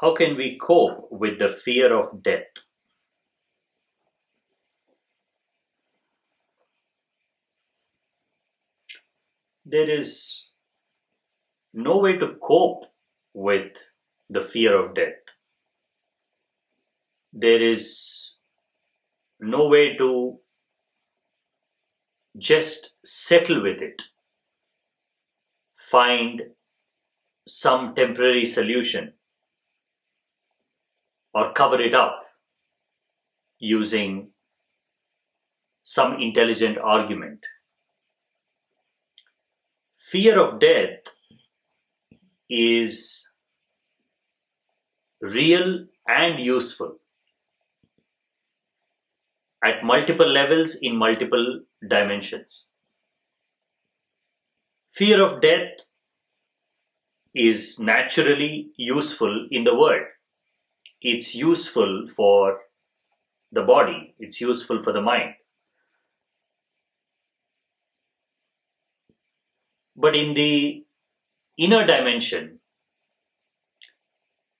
How can we cope with the fear of death? There is no way to cope with the fear of death. There is no way to just settle with it, find some temporary solution or cover it up using some intelligent argument. Fear of death is real and useful at multiple levels in multiple dimensions. Fear of death is naturally useful in the world. It's useful for the body. It's useful for the mind. But in the inner dimension,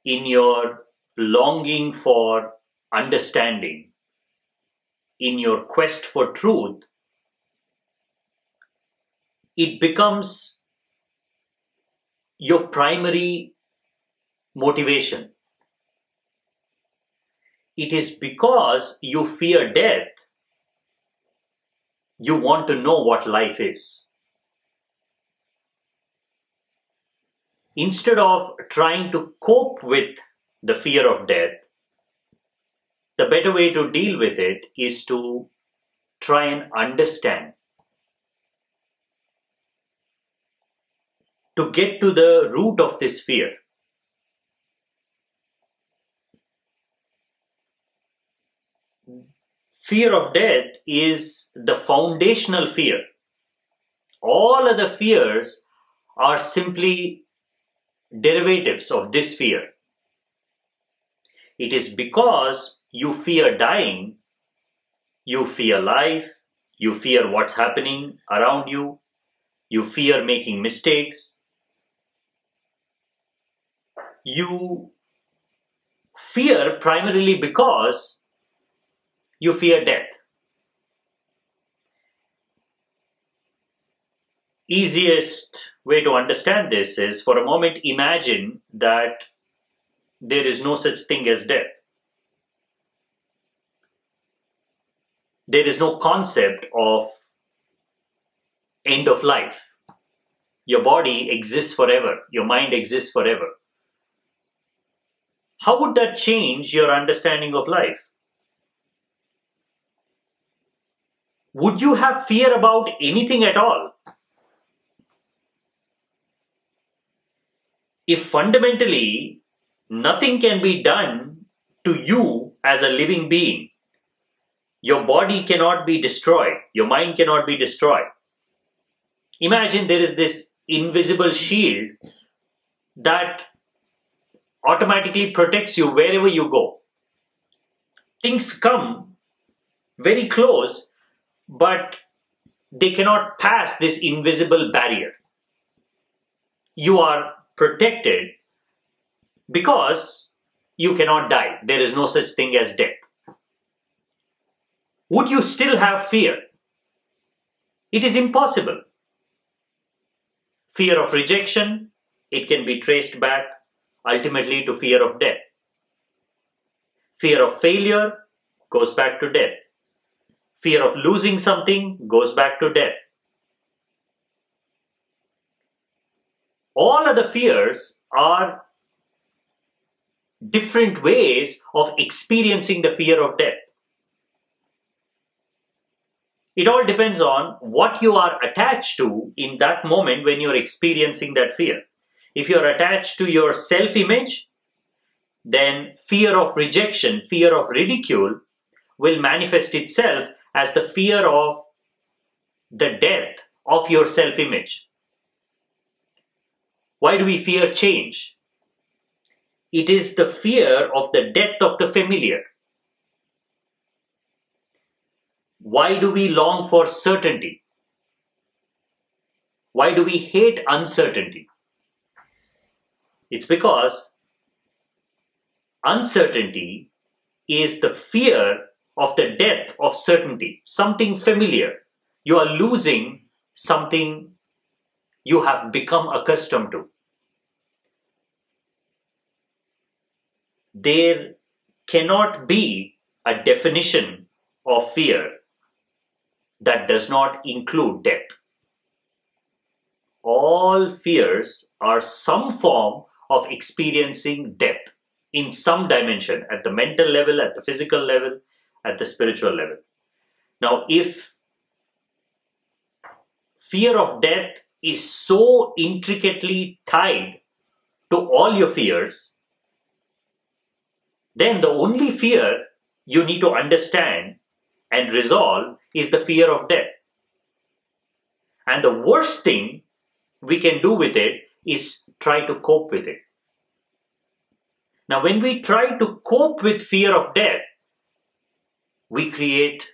in your longing for understanding, in your quest for truth, it becomes your primary motivation. It is because you fear death, you want to know what life is. Instead of trying to cope with the fear of death, the better way to deal with it is to try and understand. To get to the root of this fear. Fear of death is the foundational fear. All other fears are simply derivatives of this fear. It is because you fear dying, you fear life, you fear what's happening around you, you fear making mistakes, you fear primarily because you fear death. Easiest way to understand this is, for a moment, imagine that there is no such thing as death. There is no concept of end of life. Your body exists forever. Your mind exists forever. How would that change your understanding of life? Would you have fear about anything at all? If fundamentally nothing can be done to you as a living being, your body cannot be destroyed, your mind cannot be destroyed. Imagine there is this invisible shield that automatically protects you wherever you go. Things come very close, but they cannot pass this invisible barrier. You are protected because you cannot die. There is no such thing as death. Would you still have fear? It is impossible. Fear of rejection, it can be traced back ultimately to fear of death. Fear of failure goes back to death. Fear of losing something goes back to death. All other fears are different ways of experiencing the fear of death. It all depends on what you are attached to in that moment when you're experiencing that fear. If you're attached to your self-image, then fear of rejection, fear of ridicule will manifest itself as the fear of the death of your self-image. Why do we fear change? It is the fear of the death of the familiar. Why do we long for certainty? Why do we hate uncertainty? It's because Uncertainty is the fear of the death of certainty, something familiar. You are losing something you have become accustomed to. There cannot be a definition of fear that does not include death. All fears are some form of experiencing death in some dimension, at the mental level, at the physical level, at the spiritual level. Now, if fear of death is so intricately tied to all your fears, then the only fear you need to understand and resolve is the fear of death. And the worst thing we can do with it is try to cope with it. Now, when we try to cope with fear of death, we create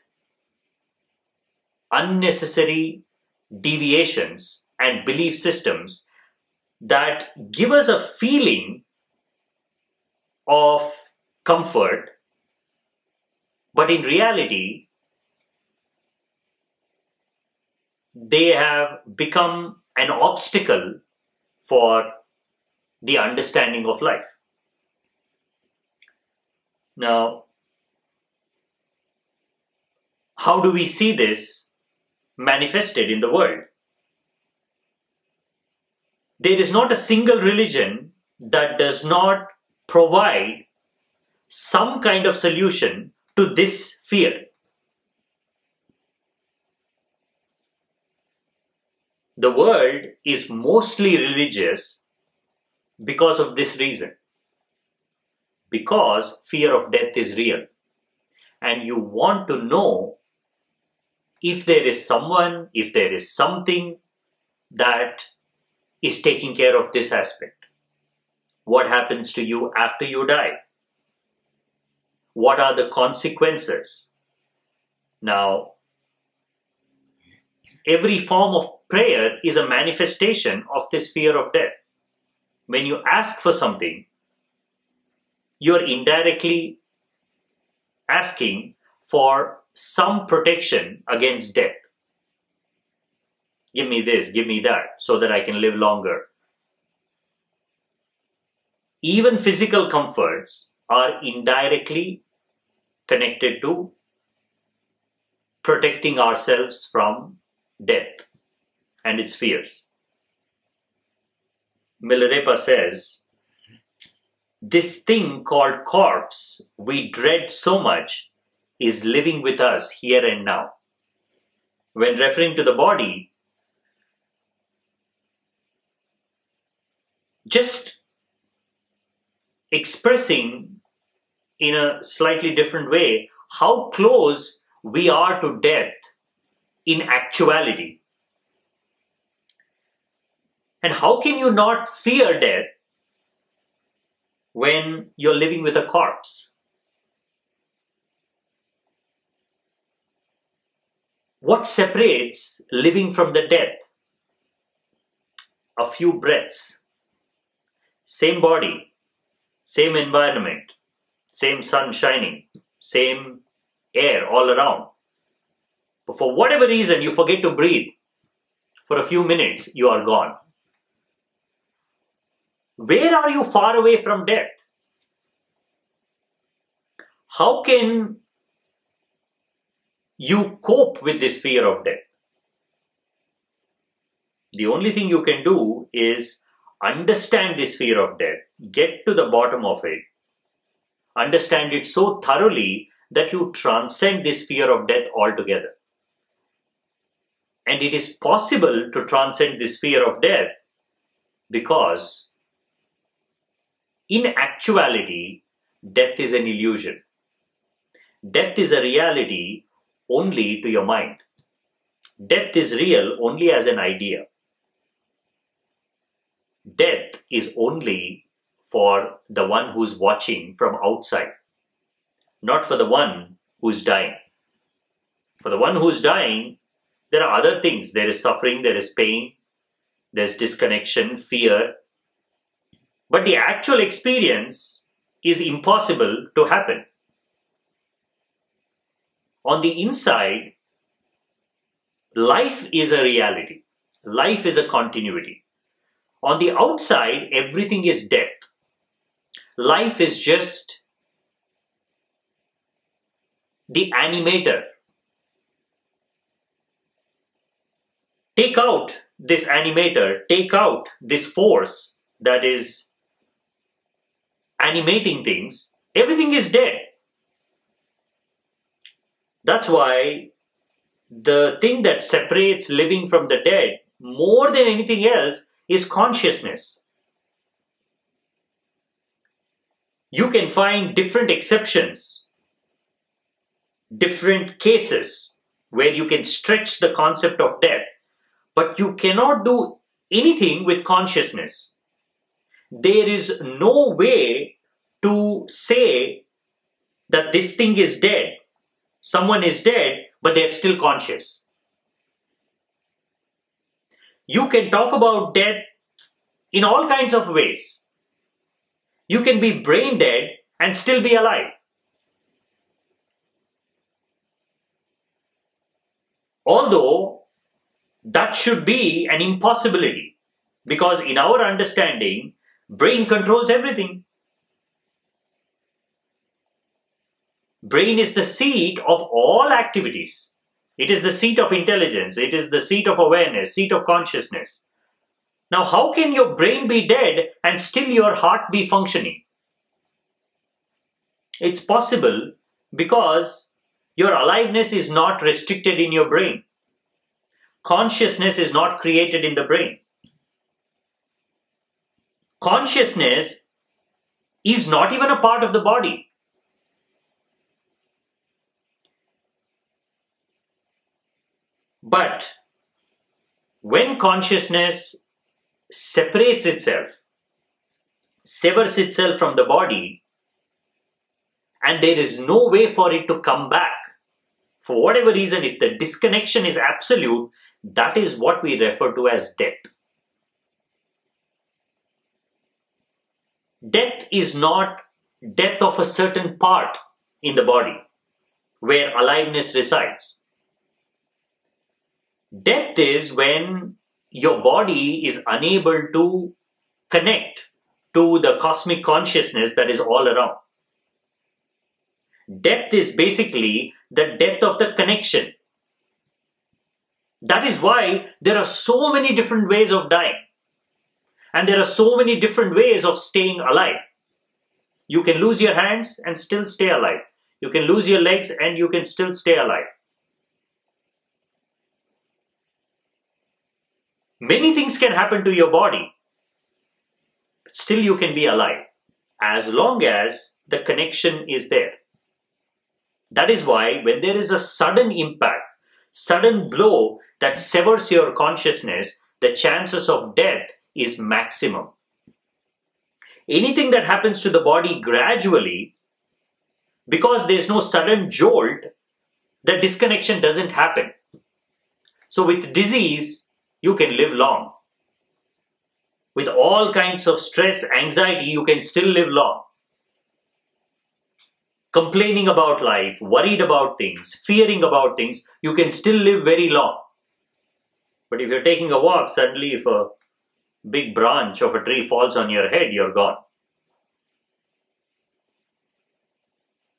unnecessary deviations and belief systems that give us a feeling of comfort, but in reality, they have become an obstacle for the understanding of life. Now, how do we see this manifested in the world? There is not a single religion that does not provide some kind of solution to this fear. The world is mostly religious because of this reason. Because fear of death is real. And you want to know if there is someone, if there is something that is taking care of this aspect. What happens to you after you die? What are the consequences? Now, every form of prayer is a manifestation of this fear of death. When you ask for something, you're indirectly asking for some protection against death. Give me this, give me that, so that I can live longer. Even physical comforts are indirectly connected to protecting ourselves from death and its fears. Milarepa says, "This thing called corpse we dread so much is living with us here and now." When referring to the body, just expressing in a slightly different way how close we are to death in actuality. And how can you not fear death when you're living with a corpse? What separates living from the death? A few breaths. Same body, same environment, same sun shining, same air all around. But for whatever reason, you forget to breathe. For a few minutes, you are gone. Where are you far away from death? How can you cope with this fear of death? The only thing you can do is understand this fear of death, get to the bottom of it, understand it so thoroughly that you transcend this fear of death altogether. And it is possible to transcend this fear of death because in actuality, death is an illusion. Death is a reality only to your mind. Death is real only as an idea. Death is only for the one who's watching from outside, not for the one who's dying. For the one who's dying, there are other things. There is suffering, there is pain, there's disconnection, fear. But the actual experience is impossible to happen. On the inside, life is a reality. Life is a continuity. On the outside, everything is death. Life is just the animator. Take out this animator, take out this force that is animating things, everything is dead. That's why the thing that separates living from the dead more than anything else is consciousness. You can find different exceptions, different cases where you can stretch the concept of death. But you cannot do anything with consciousness. There is no way to say that this thing is dead. Someone is dead, but they're still conscious. You can talk about death in all kinds of ways. You can be brain dead and still be alive. Although, that should be an impossibility, because in our understanding, brain controls everything. Brain is the seat of all activities. It is the seat of intelligence. It is the seat of awareness, seat of consciousness. Now, how can your brain be dead and still your heart be functioning? It's possible because your aliveness is not restricted in your brain. Consciousness is not created in the brain. Consciousness is not even a part of the body. But when consciousness separates itself, severs itself from the body, and there is no way for it to come back, for whatever reason, if the disconnection is absolute, that is what we refer to as death. Death is not death of a certain part in the body where aliveness resides. Death is when your body is unable to connect to the cosmic consciousness that is all around. Death is basically the death of the connection. That is why there are so many different ways of dying. And there are so many different ways of staying alive. You can lose your hands and still stay alive. You can lose your legs and you can still stay alive. Many things can happen to your body, but still you can be alive as long as the connection is there. That is why when there is a sudden impact, sudden blow that severs your consciousness, the chances of death is maximum. Anything that happens to the body gradually, because there's no sudden jolt, the disconnection doesn't happen. So with disease, you can live long. With all kinds of stress, anxiety, you can still live long. Complaining about life, worried about things, fearing about things, you can still live very long. But if you're taking a walk, suddenly if a big branch of a tree falls on your head, you're gone.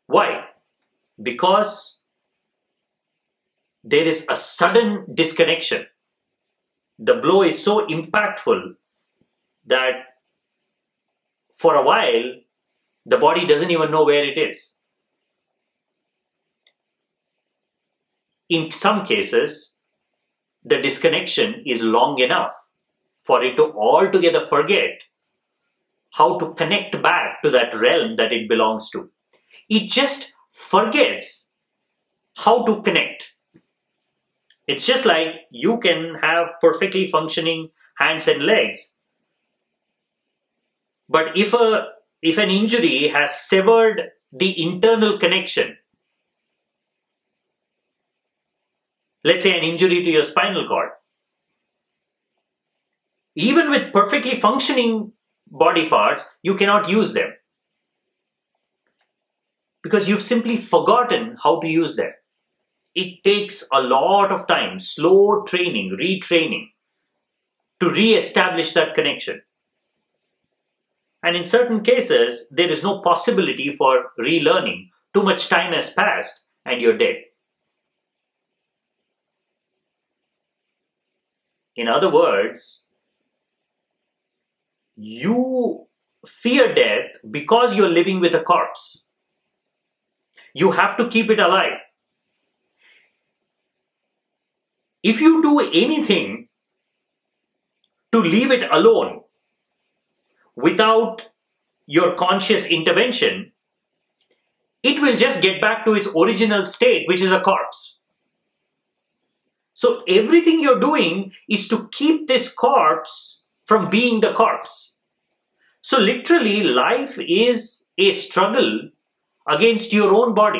Why? Because there is a sudden disconnection. The blow is so impactful that for a while, the body doesn't even know where it is. In some cases, the disconnection is long enough for it to altogether forget how to connect back to that realm that it belongs to. It just forgets how to connect. It's just like you can have perfectly functioning hands and legs, but if an injury has severed the internal connection, let's say an injury to your spinal cord. Even with perfectly functioning body parts, you cannot use them. because you've simply forgotten how to use them. It takes a lot of time, slow training, retraining, to re-establish that connection. And in certain cases, there is no possibility for relearning. Too much time has passed and you're dead. In other words, you fear death because you're living with a corpse. You have to keep it alive. If you do anything to leave it alone without your conscious intervention, it will just get back to its original state, which is a corpse. So everything you're doing is to keep this corpse from being the corpse. So literally, life is a struggle against your own body.